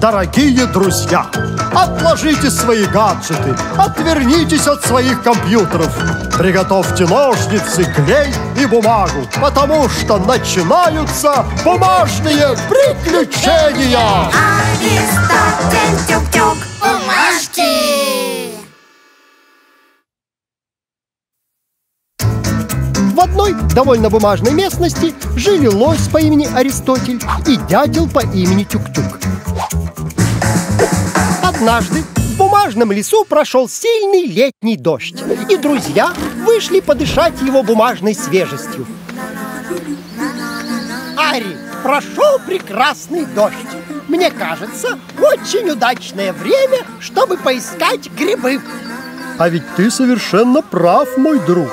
Дорогие друзья, отложите свои гаджеты, отвернитесь от своих компьютеров, приготовьте ножницы, клей и бумагу, потому что начинаются бумажные приключения! Аристотель, тюк-тюк, бумажки! В одной довольно бумажной местности жили лось по имени Аристотель и дятел по имени Тюк-тюк. Однажды в бумажном лесу прошел сильный летний дождь, и друзья вышли подышать его бумажной свежестью. Ари, прошел прекрасный дождь. Мне кажется, очень удачное время, чтобы поискать грибы. А ведь ты совершенно прав, мой друг.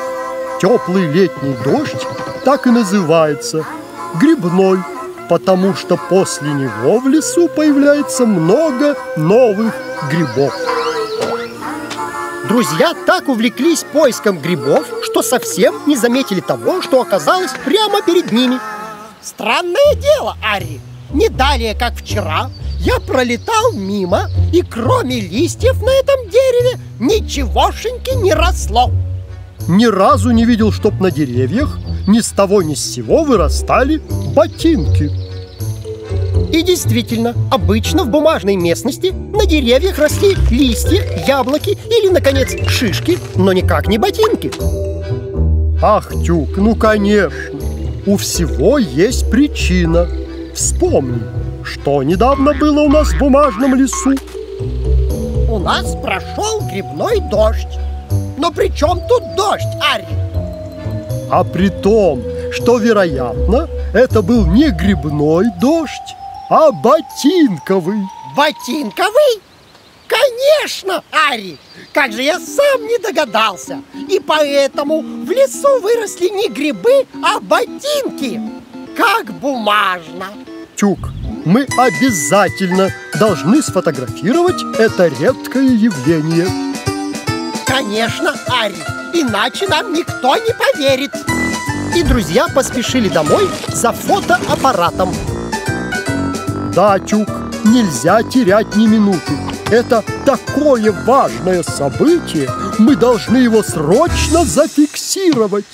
Теплый летний дождь так и называется – грибной. Потому что после него в лесу появляется много новых грибов. Друзья так увлеклись поиском грибов, что совсем не заметили того, что оказалось прямо перед ними. Странное дело, Ари. Не далее, как вчера, я пролетал мимо, и кроме листьев на этом дереве ничегошеньки не росло. Ни разу не видел, чтоб на деревьях ни с того ни с сего вырастали ботинки. И действительно, обычно в бумажной местности на деревьях росли листья, яблоки или, наконец, шишки, но никак не ботинки. Ах, Тюк, ну конечно, у всего есть причина. Вспомни, что недавно было у нас в бумажном лесу. У нас прошел грибной дождь. Но при чем тут дождь, Ари? А при том, что, вероятно, это был не грибной дождь, а ботинковый. Ботинковый? Конечно, Ари! Как же я сам не догадался! И поэтому в лесу выросли не грибы, а ботинки. Как бумажно! Тюк, мы обязательно должны сфотографировать это редкое явление. Конечно, Ари, иначе нам никто не поверит. И друзья поспешили домой за фотоаппаратом. Да, Тюк, нельзя терять ни минуты. Это такое важное событие, мы должны его срочно зафиксировать.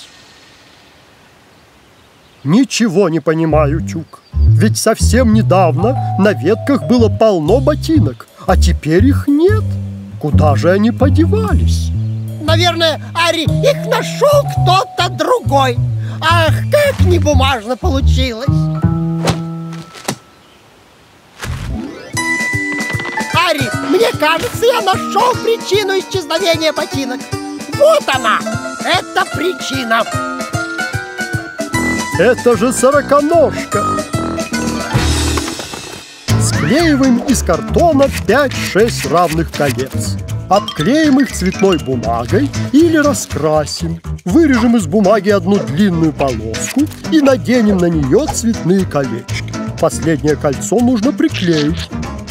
Ничего не понимаю, Тюк. Ведь совсем недавно на ветках было полно ботинок, а теперь их нет. Куда же они подевались? Наверное, Ари, их нашел кто-то другой. Ах, как небумажно получилось! Ари, мне кажется, я нашел причину исчезновения ботинок. Вот она! Это причина! Это же сороконожка! Склеиваем из картона 5-6 равных колец. Обклеим их цветной бумагой или раскрасим. Вырежем из бумаги одну длинную полоску и наденем на нее цветные колечки. Последнее кольцо нужно приклеить.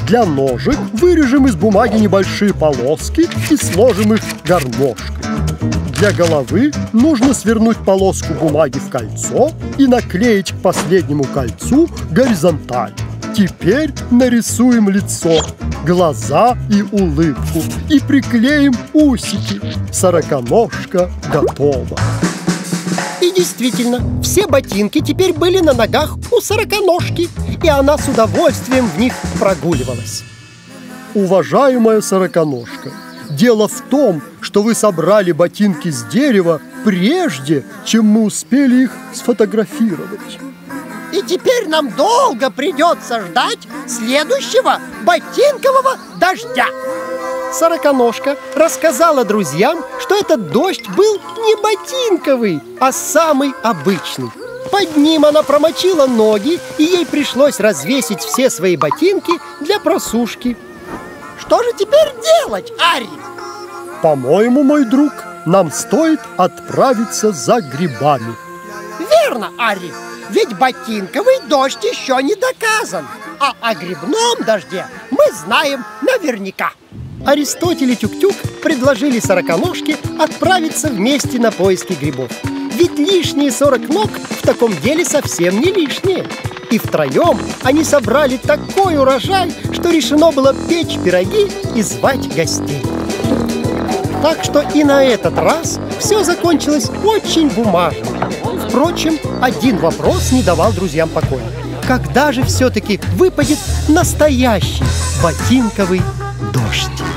Для ножек вырежем из бумаги небольшие полоски и сложим их гармошкой. Для головы нужно свернуть полоску бумаги в кольцо и наклеить к последнему кольцу горизонтально. Теперь нарисуем лицо, глаза и улыбку и приклеим усики. Сороконожка готова. И действительно, все ботинки теперь были на ногах у сороконожки, и она с удовольствием в них прогуливалась. Уважаемая сороконожка, дело в том, что вы собрали ботинки с дерева прежде, чем мы успели их сфотографировать. И теперь нам долго придется ждать следующего ботинкового дождя. Сороконожка рассказала друзьям, что этот дождь был не ботинковый, а самый обычный. Под ним она промочила ноги, и ей пришлось развесить все свои ботинки для просушки. Что же теперь делать, Ари? По-моему, мой друг, нам стоит отправиться за грибами. Верно, Ари. Ведь ботинковый дождь еще не доказан, а о грибном дожде мы знаем наверняка. Аристотель и Тюк-тюк предложили 40 ножке отправиться вместе на поиски грибов. Ведь лишние 40 ног в таком деле совсем не лишние. И втроем они собрали такой урожай, что решено было печь пироги и звать гостей. Так что и на этот раз все закончилось очень бумажно. Впрочем, один вопрос не давал друзьям покоя. Когда же все-таки выпадет настоящий ботинковый дождь?